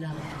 love.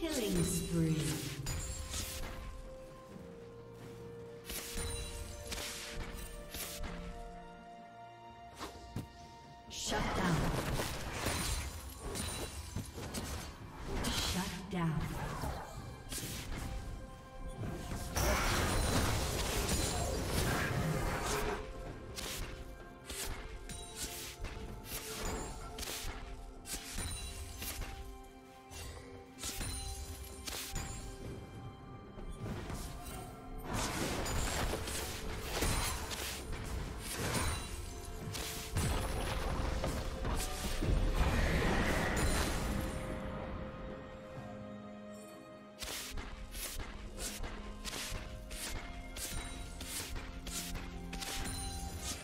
Killing spree. Shut down. Shut down.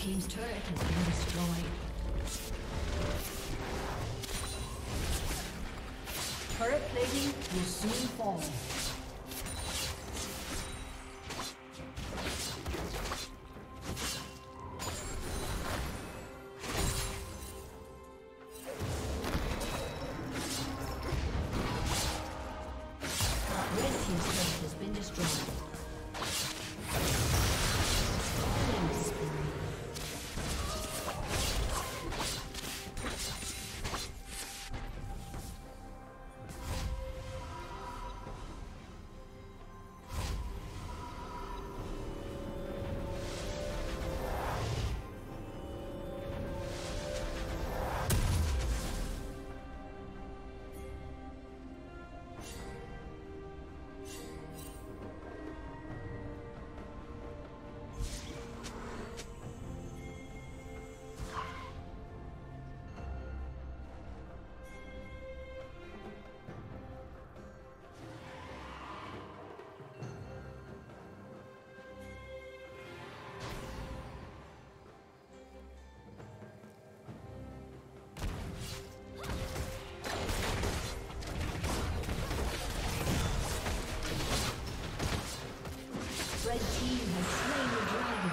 Team's turret has been destroyed. Turret plating will soon fall. The team has slain the dragon.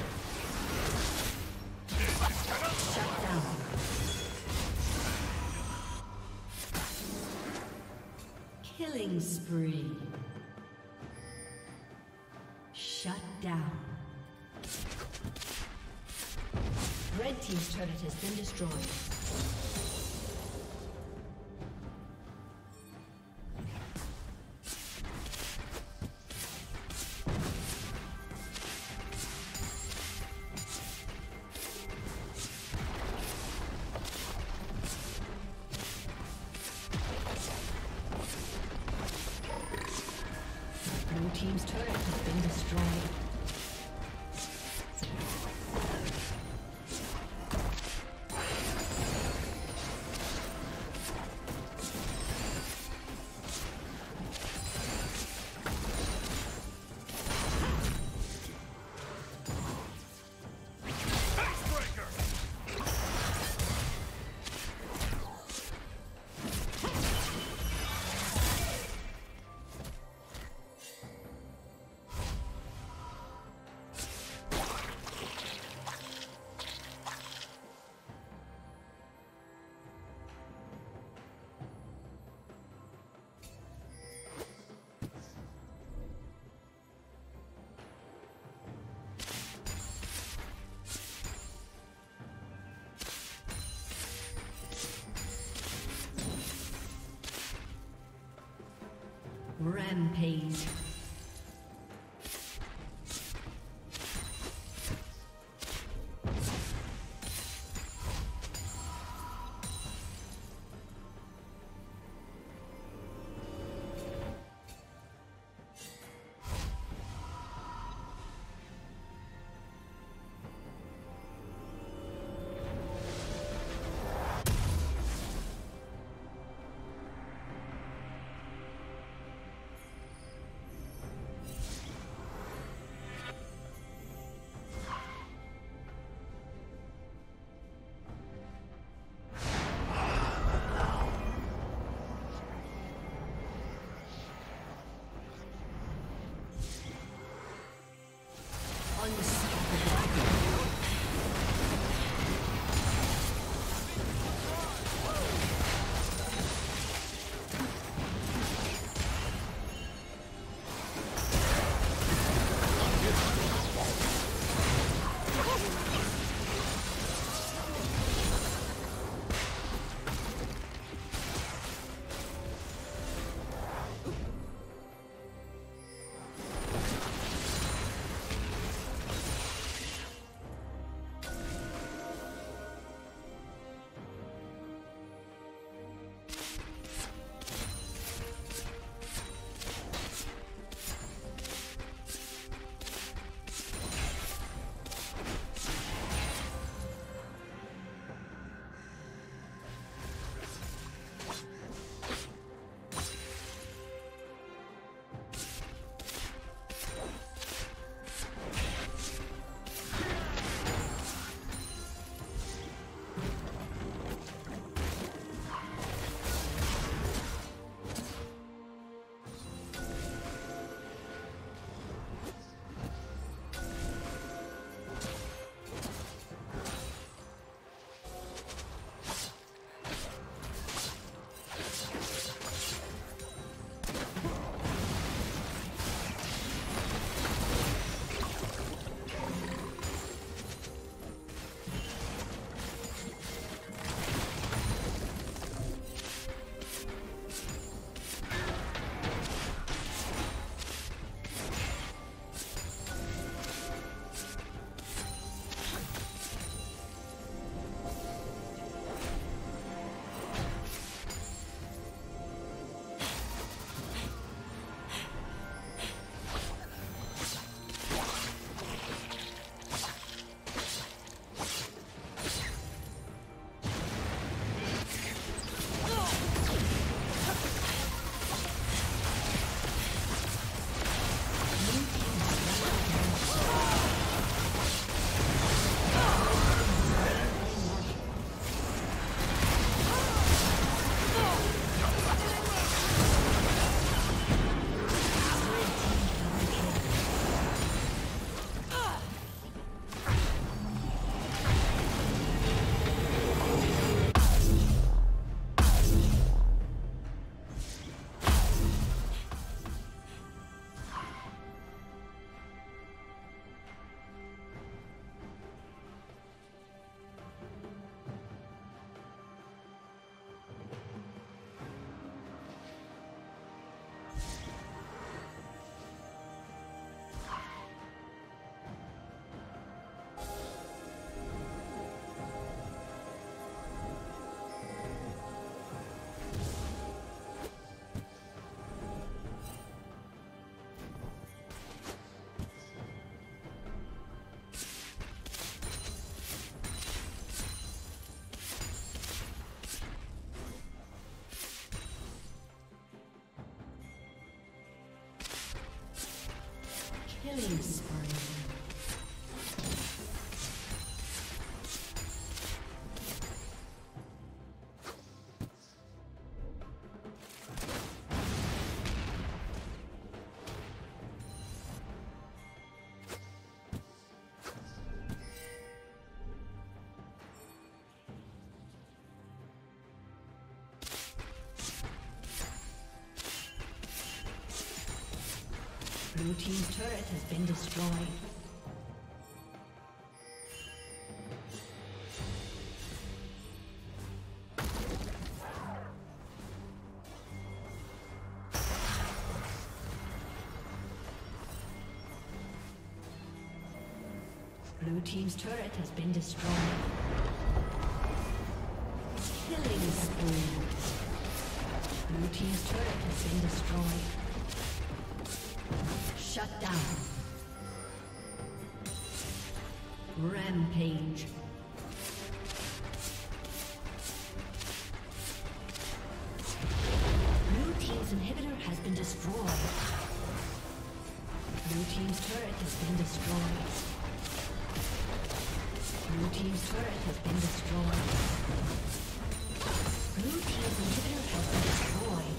Killing spree. Shut down. Red team's turret has been destroyed. Rampage. Blue team's turret has been destroyed. Blue team's turret has been destroyed. Killing spree. Blue team's turret has been destroyed. Shut down. Rampage. Blue team's inhibitor has been destroyed. Blue team's turret has been destroyed. Blue team's turret has been destroyed. Blue team's inhibitor has been destroyed.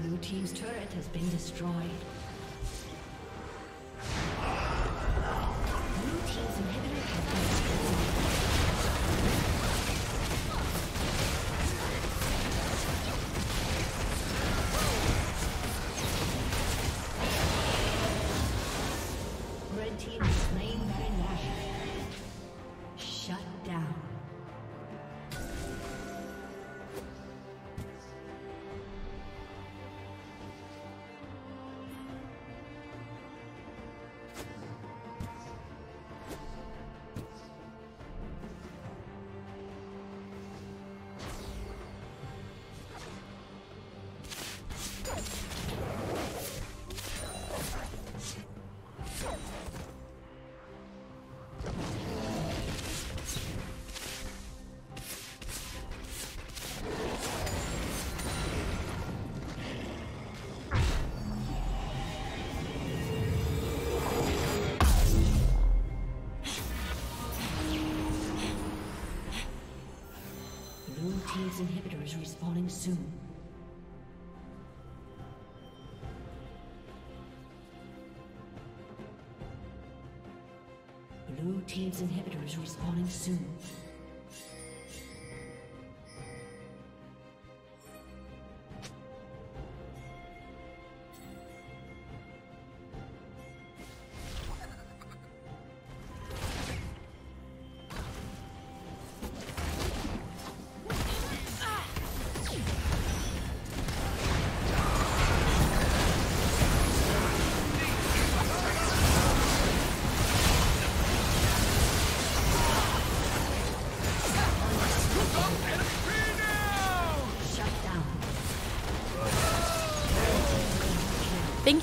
Blue team's turret has been destroyed. Blue team's inhibitor has been destroyed. Red team has slain Queen Asher. Shut down. Inhibitor is respawning soon. Blue team's inhibitor is respawning soon. Thank